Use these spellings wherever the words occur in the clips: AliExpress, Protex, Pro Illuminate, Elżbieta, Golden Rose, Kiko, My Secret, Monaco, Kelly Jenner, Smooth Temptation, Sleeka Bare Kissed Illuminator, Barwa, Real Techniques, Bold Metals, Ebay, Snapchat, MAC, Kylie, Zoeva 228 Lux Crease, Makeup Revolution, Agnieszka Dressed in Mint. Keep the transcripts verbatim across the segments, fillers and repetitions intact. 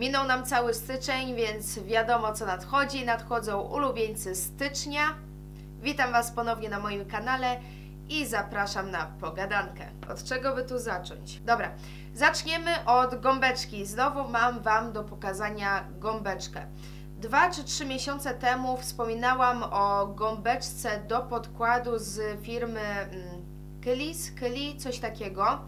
Minął nam cały styczeń, więc wiadomo co nadchodzi. Nadchodzą ulubieńcy stycznia. Witam Was ponownie na moim kanale i zapraszam na pogadankę. Od czego by tu zacząć? Dobra, zaczniemy od gąbeczki. Znowu mam Wam do pokazania gąbeczkę. Dwa czy trzy miesiące temu wspominałam o gąbeczce do podkładu z firmy Kelly, Kylie, coś takiego,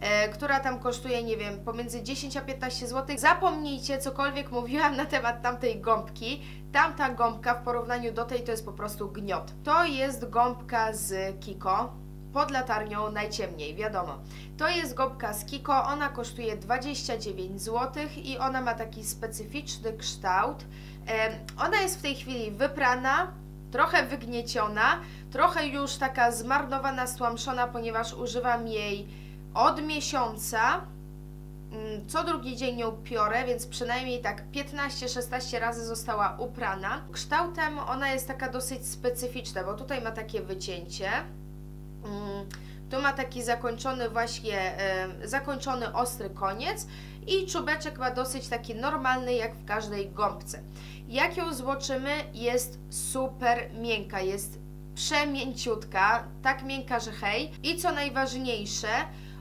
e, która tam kosztuje, nie wiem, pomiędzy dziesięć a piętnaście złotych. Zapomnijcie, cokolwiek mówiłam na temat tamtej gąbki. Tamta gąbka w porównaniu do tej to jest po prostu gniot. To jest gąbka z Kiko, pod latarnią najciemniej, wiadomo. To jest gąbka z Kiko, ona kosztuje dwadzieścia dziewięć złotych i ona ma taki specyficzny kształt. E, ona jest w tej chwili wyprana, trochę wygnieciona, trochę już taka zmarnowana, stłamszona, ponieważ używam jej od miesiąca. Co drugi dzień ją piorę, więc przynajmniej tak piętnaście szesnaście razy została uprana. Kształtem ona jest taka dosyć specyficzna, bo tutaj ma takie wycięcie. Tu ma taki zakończony właśnie, zakończony ostry koniec i czubeczek ma dosyć taki normalny jak w każdej gąbce. Jak ją złoczymy, jest super miękka, jest przemięciutka, tak miękka, że hej. I co najważniejsze,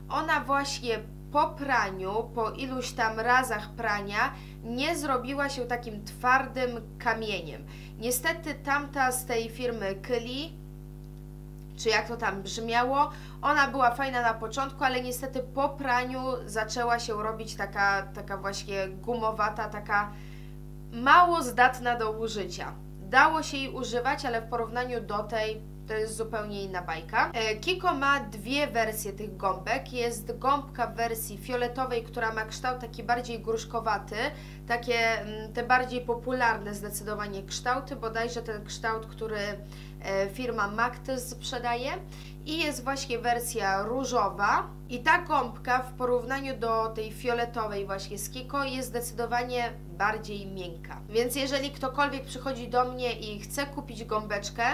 ona właśnie po praniu, po iluś tam razach prania, nie zrobiła się takim twardym kamieniem. Niestety tamta z tej firmy Kylie, czy jak to tam brzmiało, ona była fajna na początku, ale niestety po praniu zaczęła się robić taka, taka właśnie gumowata, taka mało zdatna do użycia. Dało się jej używać, ale w porównaniu do tej to jest zupełnie inna bajka. Kiko ma dwie wersje tych gąbek. Jest gąbka w wersji fioletowej, która ma kształt taki bardziej gruszkowaty, takie te bardziej popularne zdecydowanie kształty, bodajże ten kształt, który firma M A C też sprzedaje. I jest właśnie wersja różowa i ta gąbka w porównaniu do tej fioletowej właśnie z Kiko jest zdecydowanie bardziej miękka. Więc jeżeli ktokolwiek przychodzi do mnie i chce kupić gąbeczkę,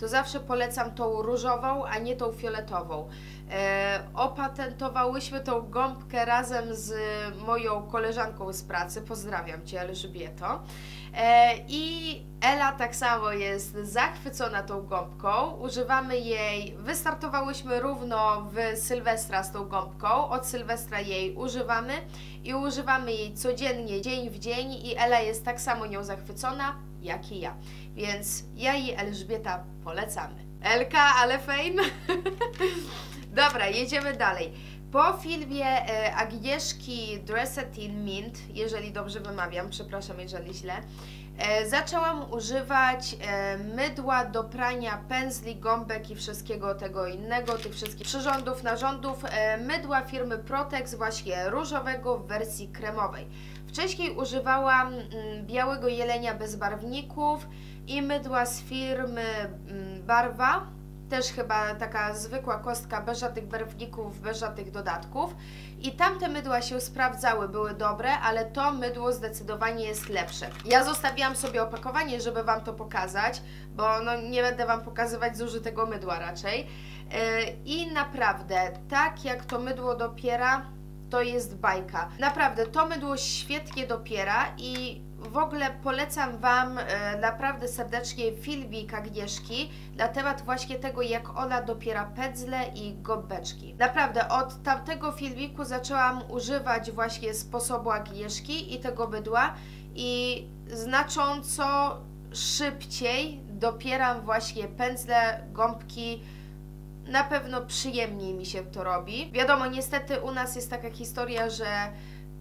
to zawsze polecam tą różową, a nie tą fioletową. E, opatentowałyśmy tą gąbkę razem z moją koleżanką z pracy, pozdrawiam Cię Elżbieto. E, I Ela tak samo jest zachwycona tą gąbką, używamy jej, wystartowałyśmy równo w Sylwestra z tą gąbką, od Sylwestra jej używamy i używamy jej codziennie, dzień w dzień i Ela jest tak samo nią zachwycona jak i ja, więc ja i Elżbieta polecamy. Elka, ale fame! Dobra, jedziemy dalej. Po filmie e, Agnieszki Dressed in Mint, jeżeli dobrze wymawiam, przepraszam jeżeli źle, e, zaczęłam używać e, mydła do prania pędzli, gąbek i wszystkiego tego innego, tych wszystkich przyrządów, narządów, e, mydła firmy Protex właśnie różowego w wersji kremowej. Wcześniej używałam m, białego jelenia bez barwników i mydła z firmy m, Barwa, też chyba taka zwykła kostka bez żadnych barwników, bez żadnych dodatków i tamte mydła się sprawdzały, były dobre, ale to mydło zdecydowanie jest lepsze. Ja zostawiłam sobie opakowanie, żeby Wam to pokazać, bo no nie będę Wam pokazywać zużytego mydła raczej yy, i naprawdę tak jak to mydło dopiera, to jest bajka. Naprawdę to mydło świetnie dopiera i w ogóle polecam Wam e, naprawdę serdecznie filmik Agnieszki na temat właśnie tego, jak ona dopiera pędzle i gąbeczki. Naprawdę od tamtego filmiku zaczęłam używać właśnie sposobu Agnieszki i tego mydła i znacząco szybciej dopieram właśnie pędzle, gąbki. Na pewno przyjemniej mi się to robi. Wiadomo, niestety u nas jest taka historia, że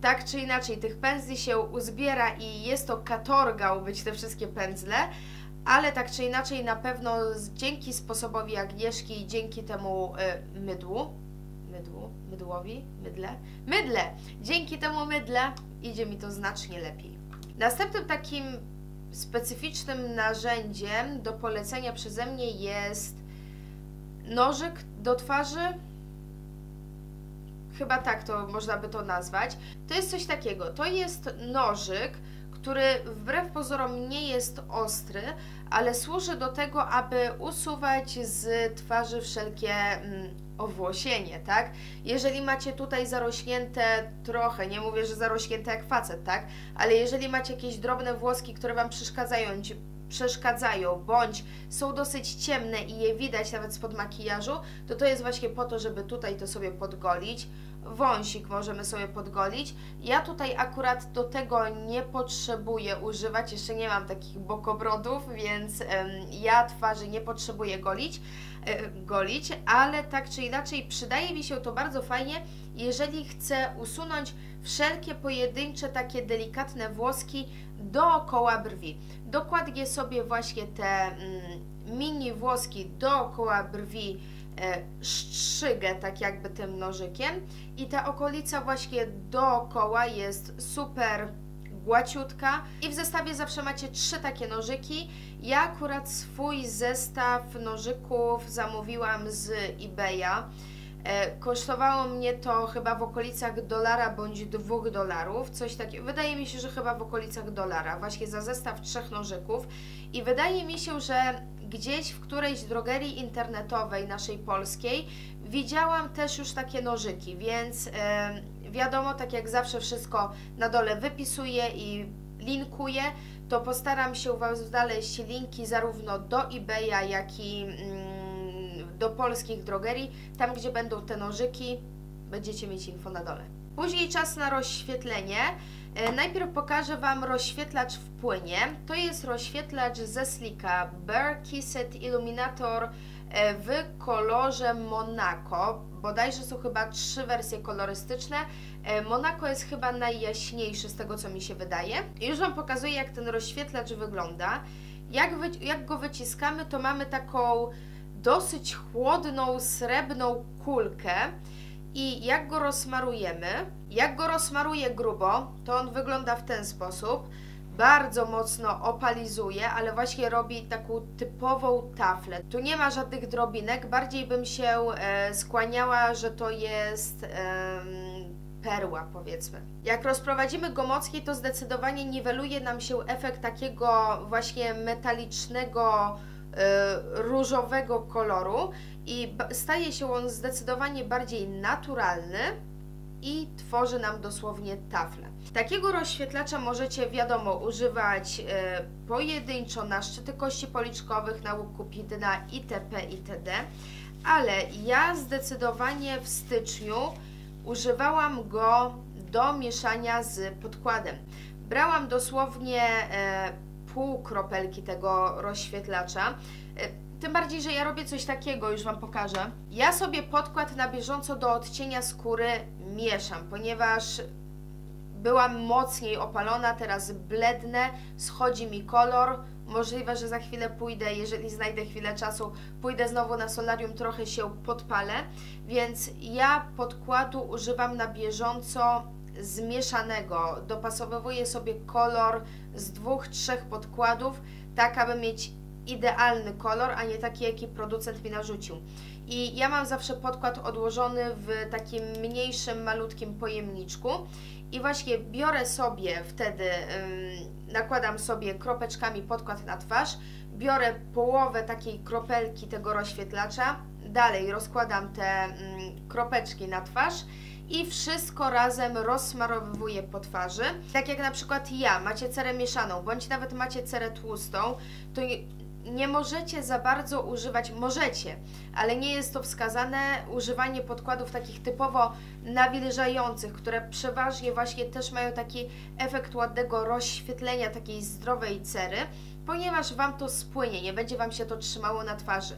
tak czy inaczej tych pędzli się uzbiera i jest to katorga ubyć te wszystkie pędzle, ale tak czy inaczej na pewno dzięki sposobowi Agnieszki i dzięki temu y, mydłu, mydłu, mydłowi, mydle, mydle, dzięki temu mydle idzie mi to znacznie lepiej. Następnym takim specyficznym narzędziem do polecenia przeze mnie jest nożyk do twarzy, chyba tak to można by to nazwać. To jest coś takiego, to jest nożyk, który wbrew pozorom nie jest ostry, ale służy do tego, aby usuwać z twarzy wszelkie owłosienie, tak? Jeżeli macie tutaj zarośnięte trochę, nie mówię, że zarośnięte jak facet, tak? Ale jeżeli macie jakieś drobne włoski, które Wam przeszkadzają, przeszkadzają bądź są dosyć ciemne i je widać nawet spod makijażu, to to jest właśnie po to, żeby tutaj to sobie podgolić. Wąsik możemy sobie podgolić. Ja tutaj akurat do tego nie potrzebuję używać, jeszcze nie mam takich bokobrodów, więc ja twarzy nie potrzebuję golić, golić, ale tak czy inaczej przydaje mi się to bardzo fajnie, jeżeli chcę usunąć wszelkie pojedyncze takie delikatne włoski dookoła brwi. Dokładnie sobie właśnie te mini włoski dookoła brwi strzygę tak jakby tym nożykiem i ta okolica właśnie dookoła jest super gładziutka i w zestawie zawsze macie trzy takie nożyki. Ja akurat swój zestaw nożyków zamówiłam z Ebaya. Kosztowało mnie to chyba w okolicach dolara bądź dwóch dolarów, coś takiego, wydaje mi się, że chyba w okolicach dolara, właśnie za zestaw trzech nożyków i wydaje mi się, że gdzieś w którejś drogerii internetowej naszej polskiej widziałam też już takie nożyki, więc yy, wiadomo, tak jak zawsze wszystko na dole wypisuję i linkuję, to postaram się u Was znaleźć linki zarówno do Ebaya, jak i yy, do polskich drogerii, tam gdzie będą te nożyki, będziecie mieć info na dole. Później czas na rozświetlenie. Najpierw pokażę Wam rozświetlacz w płynie. To jest rozświetlacz ze Sleeka Bare Kissed Illuminator w kolorze Monaco. Bodajże są chyba trzy wersje kolorystyczne. Monaco jest chyba najjaśniejszy z tego, co mi się wydaje. I już Wam pokazuję, jak ten rozświetlacz wygląda. Jak, wy, jak go wyciskamy, to mamy taką dosyć chłodną, srebrną kulkę i jak go rozsmarujemy, jak go rozsmaruję grubo, to on wygląda w ten sposób, bardzo mocno opalizuje, ale właśnie robi taką typową taflę. Tu nie ma żadnych drobinek, bardziej bym się e, skłaniała, że to jest e, perła, powiedzmy. Jak rozprowadzimy go mocniej, to zdecydowanie niweluje nam się efekt takiego właśnie metalicznego, różowego koloru i staje się on zdecydowanie bardziej naturalny i tworzy nam dosłownie taflę. Takiego rozświetlacza możecie, wiadomo, używać pojedynczo na szczyty kości policzkowych, na łuk Kupidyna itp. itd. Ale ja zdecydowanie w styczniu używałam go do mieszania z podkładem. Brałam dosłownie pół kropelki tego rozświetlacza, tym bardziej, że ja robię coś takiego, już Wam pokażę. Ja sobie podkład na bieżąco do odcienia skóry mieszam, ponieważ byłam mocniej opalona, teraz blednę, schodzi mi kolor, możliwe, że za chwilę pójdę, jeżeli znajdę chwilę czasu, pójdę znowu na solarium, trochę się podpalę, więc ja podkładu używam na bieżąco zmieszanego, dopasowywuję sobie kolor z dwóch, trzech podkładów, tak aby mieć idealny kolor, a nie taki, jaki producent mi narzucił. I ja mam zawsze podkład odłożony w takim mniejszym, malutkim pojemniczku i właśnie biorę sobie wtedy, ym, nakładam sobie kropeczkami podkład na twarz, biorę połowę takiej kropelki tego rozświetlacza, dalej rozkładam te ym, kropeczki na twarz i wszystko razem rozsmarowywuję po twarzy. Tak jak na przykład ja, macie cerę mieszaną, bądź nawet macie cerę tłustą, to nie, nie możecie za bardzo używać, możecie, ale nie jest to wskazane, używanie podkładów takich typowo nawilżających, które przeważnie właśnie też mają taki efekt ładnego rozświetlenia takiej zdrowej cery, ponieważ Wam to spłynie, nie będzie Wam się to trzymało na twarzy.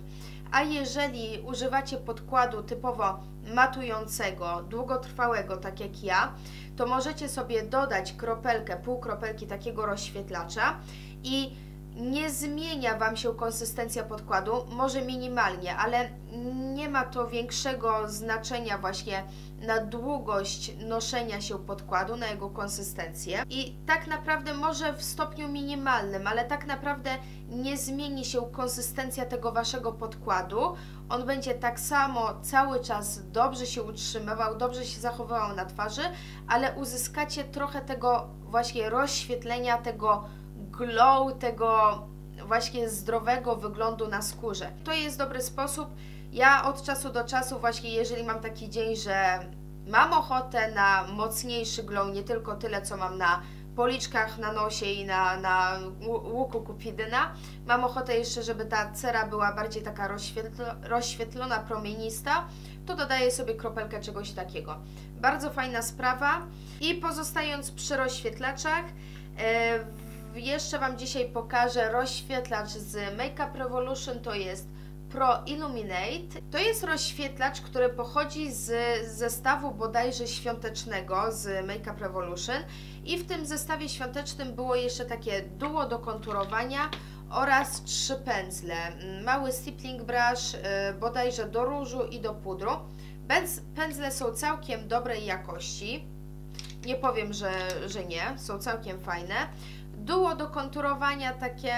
A jeżeli używacie podkładu typowo matującego, długotrwałego, tak jak ja, to możecie sobie dodać kropelkę, pół kropelki takiego rozświetlacza i nie zmienia Wam się konsystencja podkładu, może minimalnie, ale nie ma to większego znaczenia właśnie na długość noszenia się podkładu, na jego konsystencję i tak naprawdę może w stopniu minimalnym, ale tak naprawdę nie zmieni się konsystencja tego Waszego podkładu, on będzie tak samo cały czas dobrze się utrzymywał, dobrze się zachowywał na twarzy, ale uzyskacie trochę tego właśnie rozświetlenia, tego glow, tego właśnie zdrowego wyglądu na skórze. To jest dobry sposób. Ja od czasu do czasu właśnie, jeżeli mam taki dzień, że mam ochotę na mocniejszy glow, nie tylko tyle, co mam na policzkach, na nosie i na, na łuku Kupidyna, mam ochotę jeszcze, żeby ta cera była bardziej taka rozświetlo, rozświetlona, promienista, to dodaję sobie kropelkę czegoś takiego. Bardzo fajna sprawa. I pozostając przy rozświetlaczach, yy, jeszcze Wam dzisiaj pokażę rozświetlacz z Makeup Revolution, to jest Pro Illuminate. To jest rozświetlacz, który pochodzi z zestawu bodajże świątecznego z Makeup Revolution i w tym zestawie świątecznym było jeszcze takie duo do konturowania oraz trzy pędzle, mały stippling brush bodajże do różu i do pudru. Bez, pędzle są całkiem dobrej jakości, nie powiem, że, że nie, są całkiem fajne. Duo do konturowania takie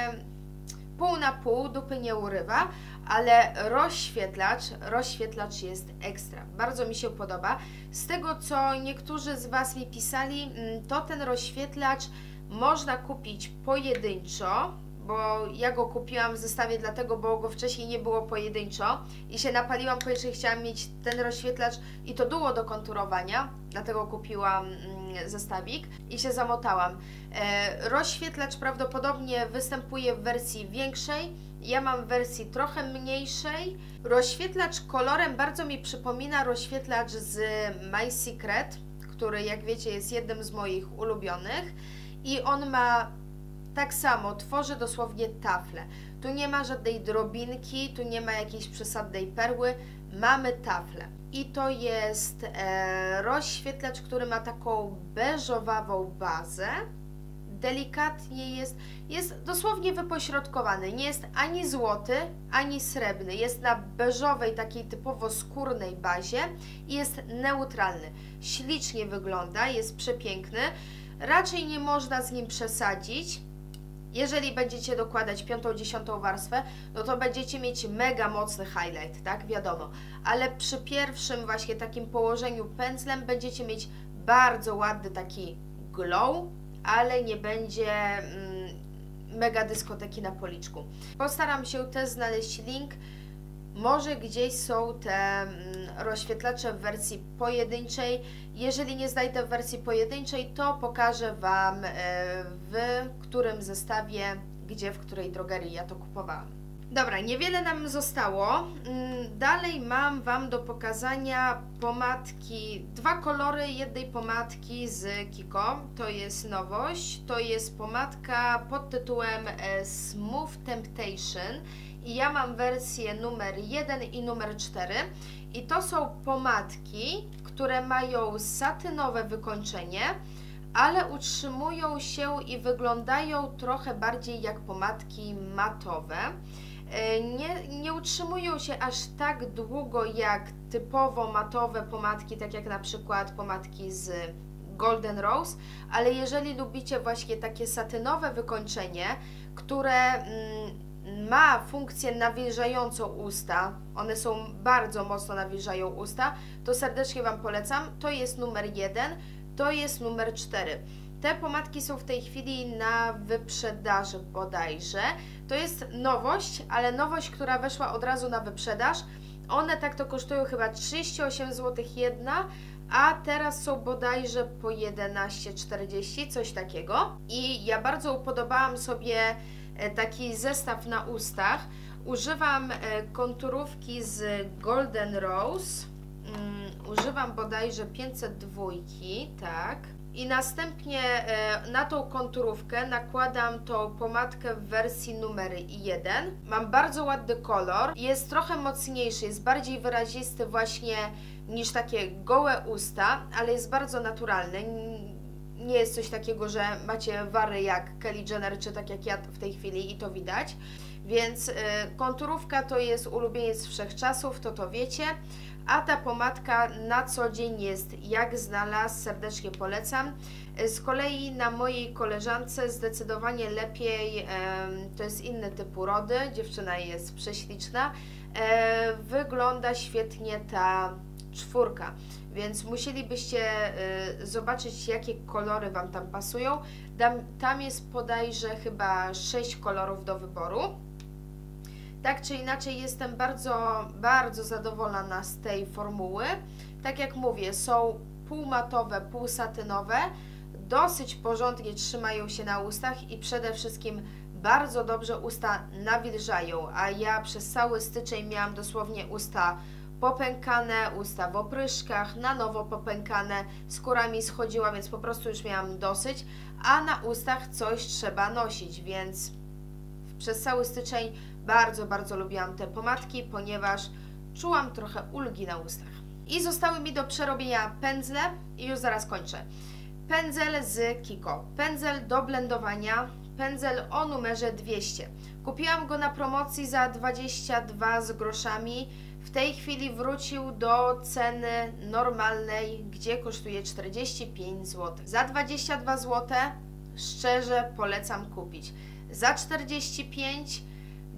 pół na pół, dupy nie urywa, ale rozświetlacz, rozświetlacz jest ekstra. Bardzo mi się podoba. Z tego, co niektórzy z Was mi pisali, to ten rozświetlacz można kupić pojedynczo, bo ja go kupiłam w zestawie dlatego, bo go wcześniej nie było pojedynczo i się napaliłam, ponieważ chciałam mieć ten rozświetlacz i to duo do konturowania, dlatego kupiłam zestawik i się zamotałam. Rozświetlacz prawdopodobnie występuje w wersji większej, ja mam w wersji trochę mniejszej. Rozświetlacz kolorem bardzo mi przypomina rozświetlacz z My Secret, który, jak wiecie, jest jednym z moich ulubionych i on ma tak samo, tworzy dosłownie taflę. Tu nie ma żadnej drobinki, tu nie ma jakiejś przesadnej perły, mamy taflę. I to jest e, rozświetlacz, który ma taką beżowawą bazę, delikatnie jest, jest dosłownie wypośrodkowany, nie jest ani złoty, ani srebrny, jest na beżowej, takiej typowo skórnej bazie i jest neutralny. Ślicznie wygląda, jest przepiękny, raczej nie można z nim przesadzić. Jeżeli będziecie dokładać piątą, dziesiątą warstwę, no to będziecie mieć mega mocny highlight, tak, wiadomo. Ale przy pierwszym właśnie takim położeniu pędzlem będziecie mieć bardzo ładny taki glow, ale nie będzie mm, mega dyskoteki na policzku. Postaram się też znaleźć link, może gdzieś są te mm, rozświetlacze w wersji pojedynczej. Jeżeli nie znajdę w wersji pojedynczej, to pokażę Wam, y, w którym zestawie, gdzie, w której drogerii ja to kupowałam. Dobra, niewiele nam zostało. Dalej mam Wam do pokazania pomadki, dwa kolory jednej pomadki z Kiko. To jest nowość, to jest pomadka pod tytułem Smooth Temptation. I ja mam wersję numer jeden i numer cztery i to są pomadki, które mają satynowe wykończenie, ale utrzymują się i wyglądają trochę bardziej jak pomadki matowe. Nie, nie utrzymują się aż tak długo jak typowo matowe pomadki, tak jak na przykład pomadki z Golden Rose, ale jeżeli lubicie właśnie takie satynowe wykończenie, które mm, ma funkcję nawilżającą usta, one są bardzo mocno nawilżają usta, to serdecznie Wam polecam. To jest numer jeden, to jest numer cztery. Te pomadki są w tej chwili na wyprzedaży bodajże. To jest nowość, ale nowość, która weszła od razu na wyprzedaż. One tak to kosztują chyba trzydzieści osiem złotych jedna, a teraz są bodajże po jedenaście czterdzieści, coś takiego. I ja bardzo upodobałam sobie taki zestaw na ustach. Używam konturówki z Golden Rose, używam bodajże pięćset dwa, tak, i następnie na tą konturówkę nakładam tą pomadkę w wersji numer jeden. Mam bardzo ładny kolor, jest trochę mocniejszy, jest bardziej wyrazisty właśnie niż takie gołe usta, ale jest bardzo naturalny. Nie jest coś takiego, że macie wary jak Kelly Jenner, czy tak jak ja w tej chwili i to widać. Więc y, konturówka to jest ulubieniec wszechczasów, to to wiecie. A ta pomadka na co dzień jest jak znalazł, serdecznie polecam. Z kolei na mojej koleżance zdecydowanie lepiej, y, to jest inny typ urody, dziewczyna jest prześliczna, y, wygląda świetnie ta czwórka, więc musielibyście y, zobaczyć, jakie kolory Wam tam pasują. Tam, tam jest bodajże chyba sześć kolorów do wyboru. Tak czy inaczej jestem bardzo, bardzo zadowolona z tej formuły. Tak jak mówię, są półmatowe, półsatynowe, dosyć porządnie trzymają się na ustach i przede wszystkim bardzo dobrze usta nawilżają, a ja przez cały styczeń miałam dosłownie usta popękane, usta w opryszkach, na nowo popękane, skóra mi schodziła, więc po prostu już miałam dosyć, a na ustach coś trzeba nosić, więc przez cały styczeń bardzo, bardzo lubiłam te pomadki, ponieważ czułam trochę ulgi na ustach. I zostały mi do przerobienia pędzle i już zaraz kończę. Pędzel z Kiko, pędzel do blendowania, pędzel o numerze dwieście. Kupiłam go na promocji za dwadzieścia dwa z groszami. W tej chwili wrócił do ceny normalnej, gdzie kosztuje czterdzieści pięć złotych. Za dwadzieścia dwa złote szczerze polecam kupić. Za czterdzieści pięć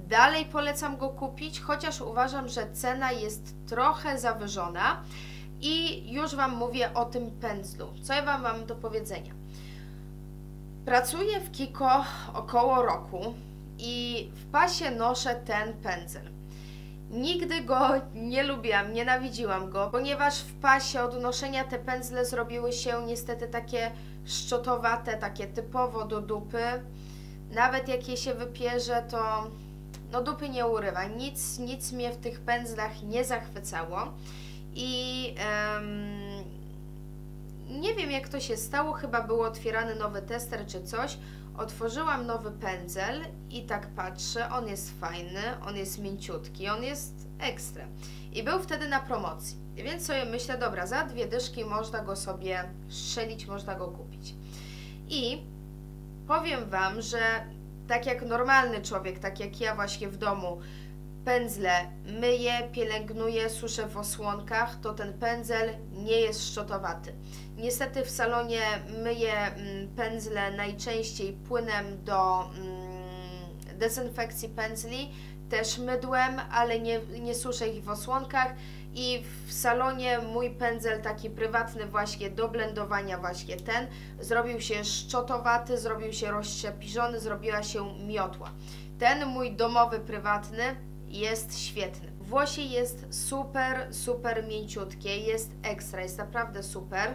dalej polecam go kupić, chociaż uważam, że cena jest trochę zawyżona. I już Wam mówię o tym pędzlu. Co ja Wam mam do powiedzenia? Pracuję w Kiko około roku i w pasie noszę ten pędzel. Nigdy go nie lubiłam, nienawidziłam go, ponieważ w pasie od noszenia te pędzle zrobiły się niestety takie szczotowate, takie typowo do dupy. Nawet jak je się wypierze, to no dupy nie urywa. Nic, nic mnie w tych pędzlach nie zachwycało. I um, nie wiem, jak to się stało, chyba był otwierany nowy tester czy coś. Otworzyłam nowy pędzel i tak patrzę, on jest fajny, on jest mięciutki, on jest ekstra. I był wtedy na promocji, więc sobie myślę, dobra, za dwie dyszki można go sobie strzelić, można go kupić. I powiem Wam, że tak jak normalny człowiek, tak jak ja właśnie w domu, pędzle myję, pielęgnuję, suszę w osłonkach, to ten pędzel nie jest szczotowaty. Niestety w salonie myję pędzle najczęściej płynem do mm, dezynfekcji pędzli, też mydłem, ale nie, nie suszę ich w osłonkach i w salonie mój pędzel taki prywatny właśnie do blendowania, właśnie ten, zrobił się szczotowaty, zrobił się rozszczepiżony, zrobiła się miotła. Ten mój domowy, prywatny jest świetny. Włosie jest super, super mięciutkie, jest ekstra, jest naprawdę super.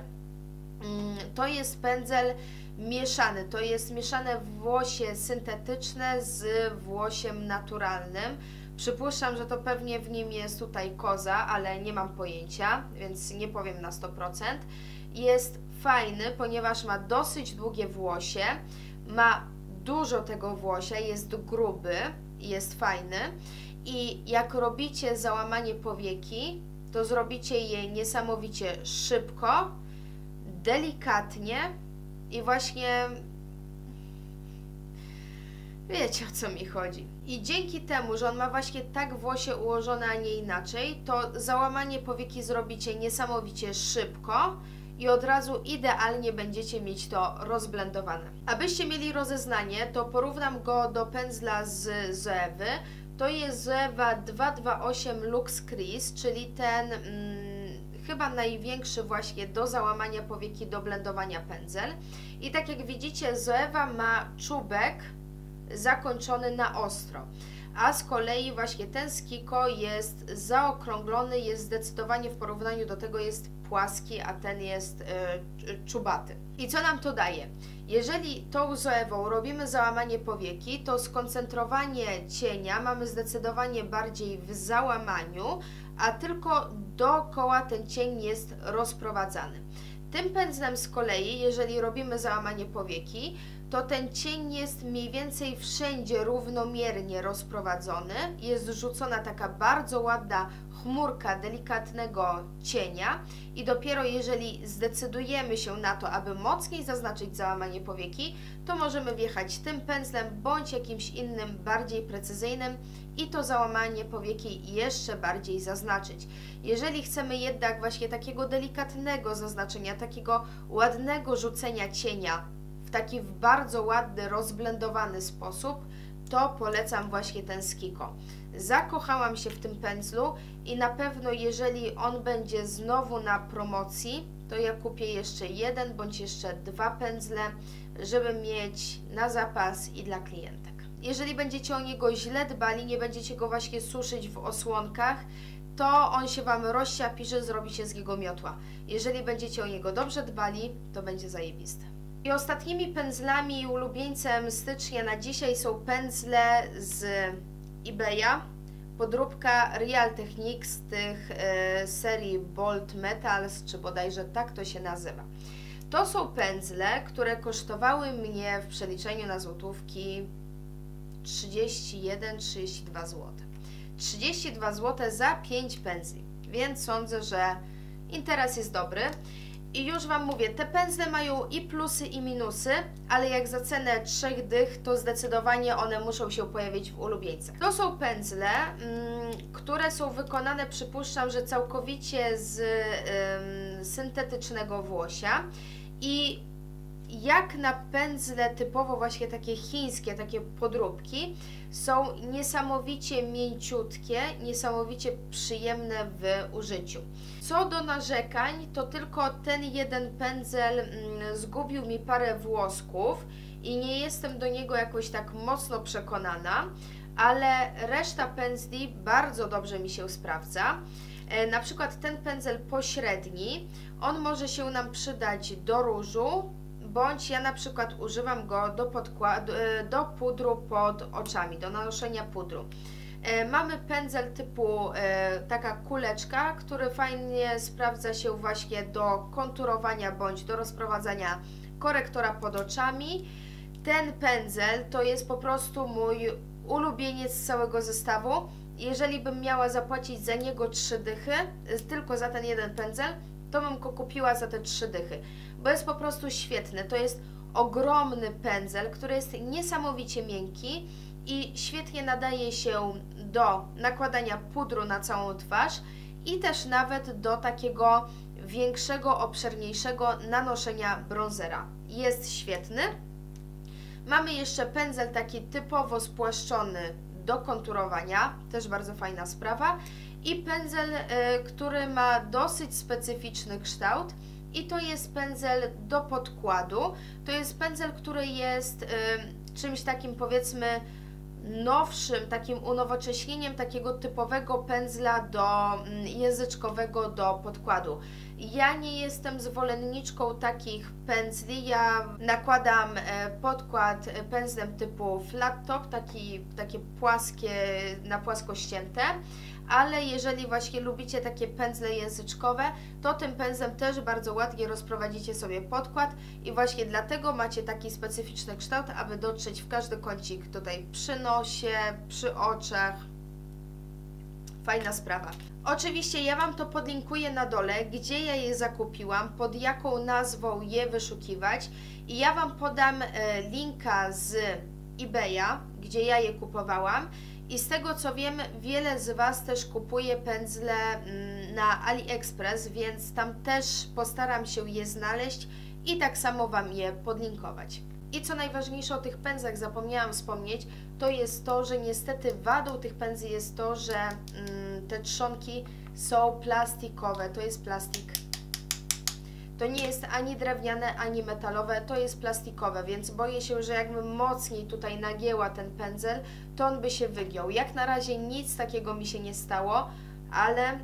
To jest pędzel mieszany, to jest mieszane włosie syntetyczne z włosiem naturalnym. Przypuszczam, że to pewnie w nim jest tutaj koza, ale nie mam pojęcia, więc nie powiem na sto procent. Jest fajny, ponieważ ma dosyć długie włosie, ma dużo tego włosia, jest gruby, jest fajny. I jak robicie załamanie powieki, to zrobicie je niesamowicie szybko, delikatnie i właśnie wiecie, o co mi chodzi. I dzięki temu, że on ma właśnie tak włosie ułożone, a nie inaczej, to załamanie powieki zrobicie niesamowicie szybko i od razu idealnie będziecie mieć to rozblendowane. Abyście mieli rozeznanie, to porównam go do pędzla z Zoewy. To jest Zoeva dwieście dwadzieścia osiem Lux Crease, czyli ten hmm, chyba największy właśnie do załamania powieki, do blendowania pędzel. I tak jak widzicie, Zoeva ma czubek zakończony na ostro, a z kolei właśnie ten z Kiko jest zaokrąglony, jest zdecydowanie w porównaniu do tego jest płaski, a ten jest y, czubaty. I co nam to daje? Jeżeli tą Zoewą robimy załamanie powieki, to skoncentrowanie cienia mamy zdecydowanie bardziej w załamaniu, a tylko dookoła ten cień jest rozprowadzany. Tym pędzlem z kolei, jeżeli robimy załamanie powieki, to ten cień jest mniej więcej wszędzie równomiernie rozprowadzony, jest rzucona taka bardzo ładna chmurka delikatnego cienia i dopiero jeżeli zdecydujemy się na to, aby mocniej zaznaczyć załamanie powieki, to możemy wjechać tym pędzlem bądź jakimś innym, bardziej precyzyjnym i to załamanie powieki jeszcze bardziej zaznaczyć. Jeżeli chcemy jednak właśnie takiego delikatnego zaznaczenia, takiego ładnego rzucenia cienia, taki w bardzo ładny, rozblendowany sposób, to polecam właśnie ten z Kiko. Zakochałam się w tym pędzlu i na pewno jeżeli on będzie znowu na promocji, to ja kupię jeszcze jeden bądź jeszcze dwa pędzle, żeby mieć na zapas i dla klientek. jeżeli będziecie o niego źle dbali, nie będziecie go właśnie suszyć w osłonkach, to on się Wam rozsiapirzy, zrobi się z niego miotła. Jeżeli będziecie o niego dobrze dbali, to będzie zajebiste. I ostatnimi pędzlami i ulubieńcem stycznia na dzisiaj są pędzle z Ebay'a. Podróbka Real Techniques z tych y, serii Bold Metals, czy bodajże tak to się nazywa. To są pędzle, które kosztowały mnie w przeliczeniu na złotówki trzydzieści jeden, trzydzieści dwa złote. trzydzieści dwa złote za pięć pędzli, więc sądzę, że interes jest dobry. I już Wam mówię, te pędzle mają i plusy, i minusy, ale jak za cenę trzech dych, to zdecydowanie one muszą się pojawić w ulubieńcach. To są pędzle, mm, które są wykonane, przypuszczam, że całkowicie z ym, syntetycznego włosia i jak na pędzle typowo właśnie takie chińskie, takie podróbki, są niesamowicie mięciutkie, niesamowicie przyjemne w użyciu. Co do narzekań, to tylko ten jeden pędzel zgubił mi parę włosków i nie jestem do niego jakoś tak mocno przekonana, ale reszta pędzli bardzo dobrze mi się sprawdza. Na przykład ten pędzel pośredni, on może się nam przydać do różu, bądź ja na przykład używam go do, podkładu, do pudru pod oczami, do nanoszenia pudru. Mamy pędzel typu taka kuleczka, który fajnie sprawdza się właśnie do konturowania bądź do rozprowadzania korektora pod oczami. Ten pędzel to jest po prostu mój ulubieniec z całego zestawu. Jeżeli bym miała zapłacić za niego trzy dychy, tylko za ten jeden pędzel, to bym go kupiła za te trzy dychy, bo jest po prostu świetny. To jest ogromny pędzel, który jest niesamowicie miękki i świetnie nadaje się do nakładania pudru na całą twarz i też nawet do takiego większego, obszerniejszego nanoszenia bronzera. Jest świetny. Mamy jeszcze pędzel taki typowo spłaszczony do konturowania, też bardzo fajna sprawa. I pędzel, który ma dosyć specyficzny kształt i to jest pędzel do podkładu. To jest pędzel, który jest czymś takim, powiedzmy, nowszym, takim unowocześnieniem takiego typowego pędzla do języczkowego do podkładu. Ja nie jestem zwolenniczką takich pędzli, ja nakładam podkład pędzlem typu flat top, taki, takie płaskie, na płasko ścięte, ale jeżeli właśnie lubicie takie pędzle języczkowe, to tym pędzlem też bardzo ładnie rozprowadzicie sobie podkład i właśnie dlatego macie taki specyficzny kształt, aby dotrzeć w każdy kącik tutaj przy nosie, przy oczach. Fajna sprawa. Oczywiście ja Wam to podlinkuję na dole, gdzie ja je zakupiłam, pod jaką nazwą je wyszukiwać i ja Wam podam linka z Ebay'a, gdzie ja je kupowałam. I z tego co wiem, wiele z Was też kupuje pędzle na AliExpress, więc tam też postaram się je znaleźć i tak samo Wam je podlinkować. I co najważniejsze o tych pędzlach zapomniałam wspomnieć, to jest to, że niestety wadą tych pędzli jest to, że mm, te trzonki są plastikowe, to jest plastik. To nie jest ani drewniane, ani metalowe, to jest plastikowe, więc boję się, że jakbym mocniej tutaj nagięła ten pędzel, to on by się wygiął. Jak na razie nic takiego mi się nie stało, ale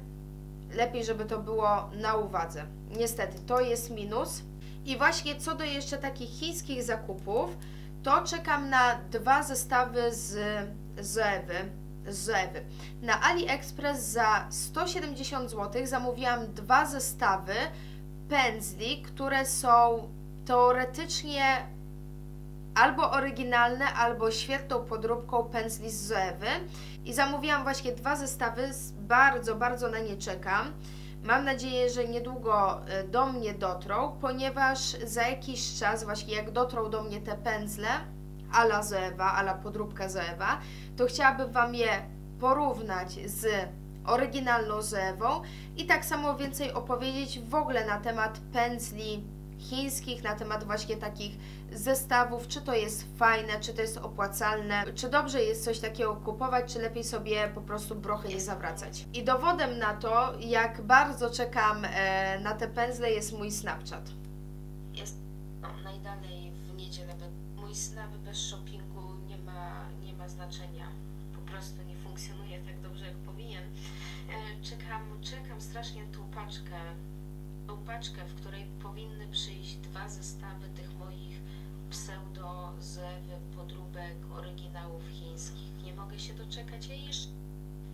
lepiej, żeby to było na uwadze. Niestety, to jest minus. I właśnie co do jeszcze takich chińskich zakupów, to czekam na dwa zestawy z Zoewy. Zoewy. Na AliExpress za sto siedemdziesiąt złotych zamówiłam dwa zestawy pędzli, które są teoretycznie albo oryginalne, albo świetną podróbką pędzli z Zoewy. I zamówiłam właśnie dwa zestawy, bardzo, bardzo na nie czekam. Mam nadzieję, że niedługo do mnie dotrą, ponieważ za jakiś czas, właśnie jak dotrą do mnie te pędzle a la Zoeva, a la podróbka Zoeva, to chciałabym Wam je porównać z oryginalną Zoevą i tak samo więcej opowiedzieć w ogóle na temat pędzli chińskich, na temat właśnie takich zestawów, czy to jest fajne, czy to jest opłacalne, czy dobrze jest coś takiego kupować, czy lepiej sobie po prostu brochy nie zawracać. I dowodem na to, jak bardzo czekam e, na te pędzle, jest mój Snapchat. Jest no, najdalej w niedzielę mój mój snap bez shoppingu nie ma, nie ma znaczenia. Po prostu nie funkcjonuje tak dobrze, jak powinien. Czekam, czekam strasznie tą paczkę, tą paczkę, w której powinny przyjść dwa zestawy tych moich pseudo Zoewy, podróbek, oryginałów chińskich. Nie mogę się doczekać, ja jeszcze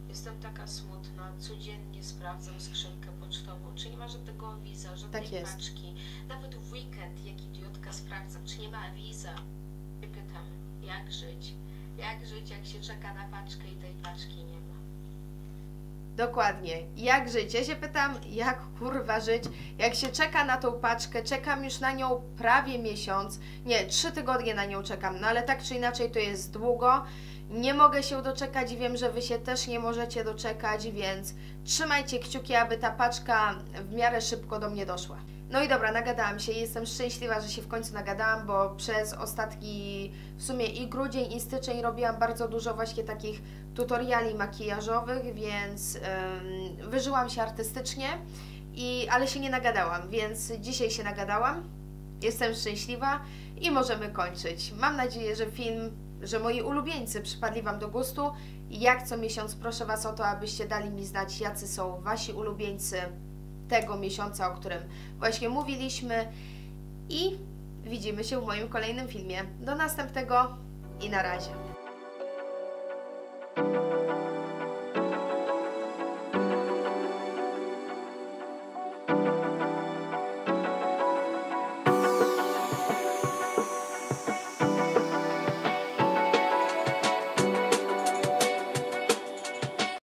jestem taka smutna, codziennie sprawdzam skrzynkę pocztową, czy nie ma żadnego awiza, żadnej tak jest. paczki. Nawet w weekend, jak idiotka, sprawdzam, czy nie ma awiza. I pytam, jak żyć? Jak żyć, jak się czeka na paczkę i tej paczki nie ma? Dokładnie. Jak żyć? Ja się pytam, jak kurwa żyć, jak się czeka na tą paczkę, czekam już na nią prawie miesiąc, nie, trzy tygodnie na nią czekam, no ale tak czy inaczej to jest długo, nie mogę się doczekać i wiem, że Wy się też nie możecie doczekać, więc trzymajcie kciuki, aby ta paczka w miarę szybko do mnie doszła. No i dobra, nagadałam się, jestem szczęśliwa, że się w końcu nagadałam, bo przez ostatni w sumie i grudzień, i styczeń robiłam bardzo dużo właśnie takich tutoriali makijażowych, więc ym, wyżyłam się artystycznie, i, ale się nie nagadałam, więc dzisiaj się nagadałam, jestem szczęśliwa i możemy kończyć. Mam nadzieję, że film, że moi ulubieńcy przypadli Wam do gustu. Jak co miesiąc proszę Was o to, abyście dali mi znać, jacy są Wasi ulubieńcy tego miesiąca, o którym właśnie mówiliśmy, i widzimy się w moim kolejnym filmie. Do następnego i na razie.